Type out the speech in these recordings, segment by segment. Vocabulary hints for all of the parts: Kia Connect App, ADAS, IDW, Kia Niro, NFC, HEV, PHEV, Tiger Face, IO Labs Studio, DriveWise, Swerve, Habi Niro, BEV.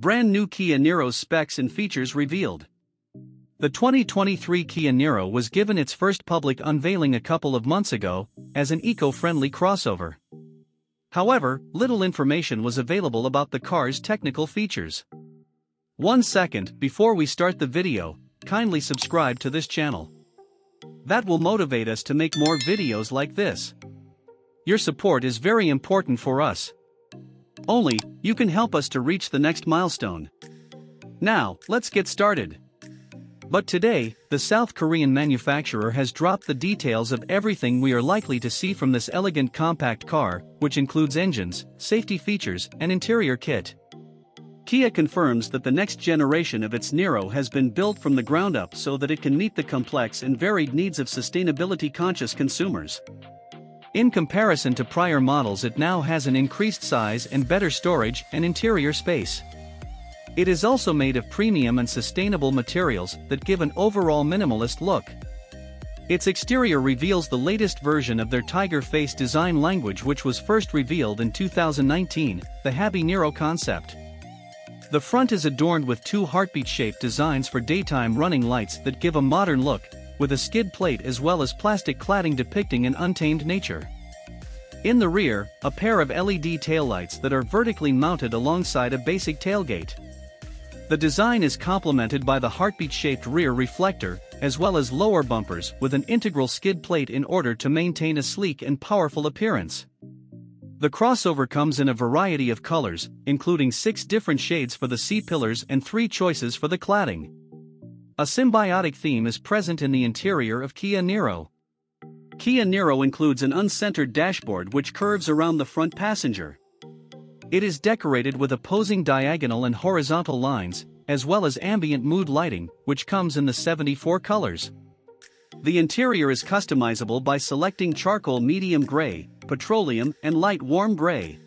Brand new Kia Niro's specs and features revealed. The 2023 Kia Niro was given its first public unveiling a couple of months ago, as an eco-friendly crossover. However, little information was available about the car's technical features. 1 second before we start the video, kindly subscribe to this channel. That will motivate us to make more videos like this. Your support is very important for us. Only, you can help us to reach the next milestone. Now, let's get started. But today, the South Korean manufacturer has dropped the details of everything we are likely to see from this elegant compact car, which includes engines, safety features, and interior kit. Kia confirms that the next generation of its Niro has been built from the ground up so that it can meet the complex and varied needs of sustainability-conscious consumers. In comparison to prior models, it now has an increased size and better storage and interior space. It is also made of premium and sustainable materials that give an overall minimalist look. Its exterior reveals the latest version of their Tiger Face design language, which was first revealed in 2019, the Habi Niro concept. The front is adorned with two heartbeat-shaped designs for daytime running lights that give a modern look, with a skid plate as well as plastic cladding depicting an untamed nature. In the rear, a pair of LED taillights that are vertically mounted alongside a basic tailgate. The design is complemented by the heartbeat-shaped rear reflector, as well as lower bumpers with an integral skid plate in order to maintain a sleek and powerful appearance. The crossover comes in a variety of colors, including 6 different shades for the C-pillars and 3 choices for the cladding. A symbiotic theme is present in the interior of Kia Niro. Kia Niro includes an uncentered dashboard which curves around the front passenger. It is decorated with opposing diagonal and horizontal lines, as well as ambient mood lighting, which comes in the 74 colors. The interior is customizable by selecting charcoal medium gray, petroleum, and light warm gray.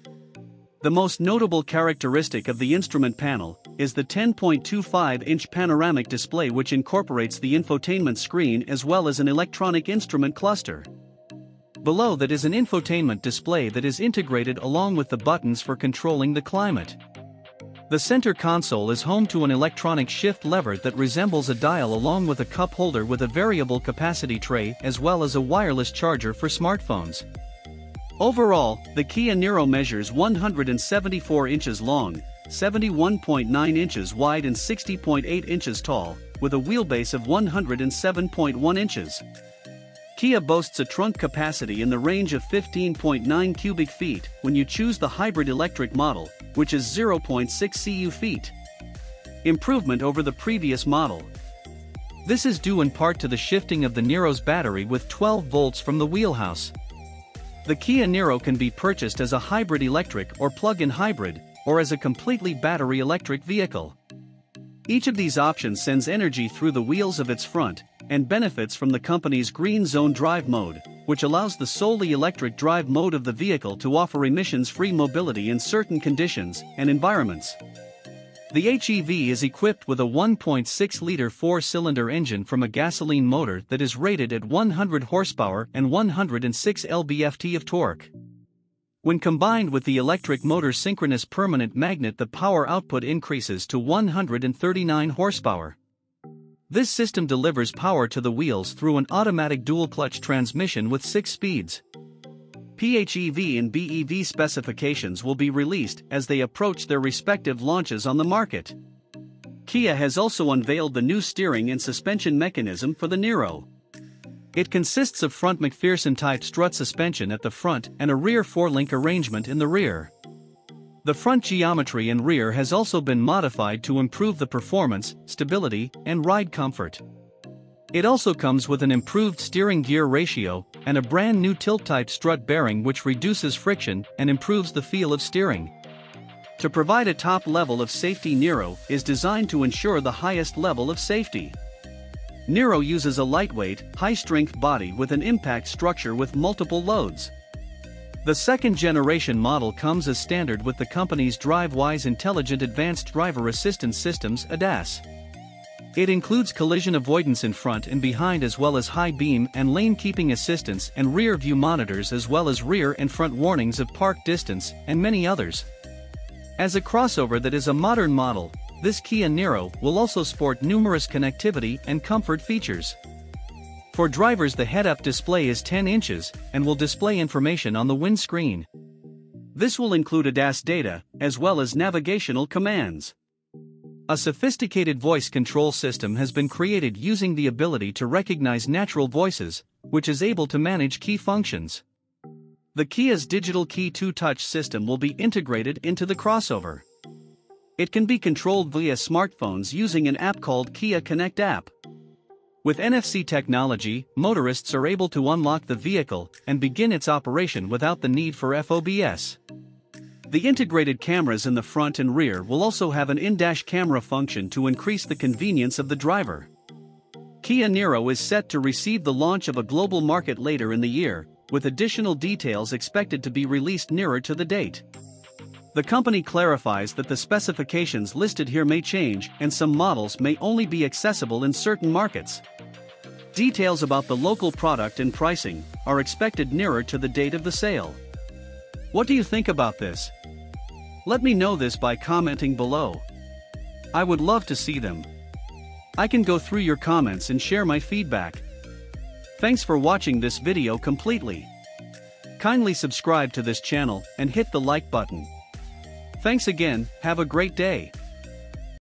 The most notable characteristic of the instrument panel is the 10.25-inch panoramic display, which incorporates the infotainment screen as well as an electronic instrument cluster. Below that is an infotainment display that is integrated along with the buttons for controlling the climate. The center console is home to an electronic shift lever that resembles a dial, along with a cup holder with a variable capacity tray as well as a wireless charger for smartphones. Overall, the Kia Niro measures 174 inches long, 71.9 inches wide and 60.8 inches tall, with a wheelbase of 107.1 inches. Kia boasts a trunk capacity in the range of 15.9 cubic feet when you choose the hybrid electric model, which is 0.6 cu feet. Improvement over the previous model. This is due in part to the shifting of the Niro's battery with 12 volts from the wheelhouse. The Kia Niro can be purchased as a hybrid electric or plug-in hybrid, or as a completely battery electric vehicle. Each of these options sends energy through the wheels of its front, and benefits from the company's Green Zone Drive Mode, which allows the solely electric drive mode of the vehicle to offer emissions-free mobility in certain conditions and environments. The HEV is equipped with a 1.6-liter 4-cylinder engine from a gasoline motor that is rated at 100 horsepower and 106 lb-ft of torque. When combined with the electric motor synchronous permanent magnet, the power output increases to 139 horsepower. This system delivers power to the wheels through an automatic dual-clutch transmission with 6 speeds. PHEV and BEV specifications will be released as they approach their respective launches on the market. Kia has also unveiled the new steering and suspension mechanism for the Niro. It consists of front McPherson-type strut suspension at the front and a rear 4-link arrangement in the rear. The front geometry and rear has also been modified to improve the performance, stability, and ride comfort. It also comes with an improved steering gear ratio and a brand new tilt-type strut bearing, which reduces friction and improves the feel of steering. To provide a top level of safety, Niro is designed to ensure the highest level of safety. Niro uses a lightweight, high-strength body with an impact structure with multiple loads. The second-generation model comes as standard with the company's DriveWise Intelligent Advanced Driver Assistance Systems (ADAS). It includes collision avoidance in front and behind, as well as high beam and lane-keeping assistance and rear-view monitors, as well as rear and front warnings of park distance, and many others. As a crossover that is a modern model, this Kia Niro will also sport numerous connectivity and comfort features. For drivers, the head-up display is 10 inches and will display information on the windscreen. This will include ADAS data, as well as navigational commands. A sophisticated voice control system has been created using the ability to recognize natural voices, which is able to manage key functions. The Kia's digital key two-touch system will be integrated into the crossover. It can be controlled via smartphones using an app called Kia Connect App. With NFC technology, motorists are able to unlock the vehicle and begin its operation without the need for FOBS. The integrated cameras in the front and rear will also have an in-dash camera function to increase the convenience of the driver. Kia Niro is set to receive the launch of a global market later in the year, with additional details expected to be released nearer to the date. The company clarifies that the specifications listed here may change and some models may only be accessible in certain markets. Details about the local product and pricing are expected nearer to the date of the sale. What do you think about this? Let me know this by commenting below. I would love to see them. I can go through your comments and share my feedback. Thanks for watching this video completely. Kindly subscribe to this channel and hit the like button. Thanks again, have a great day.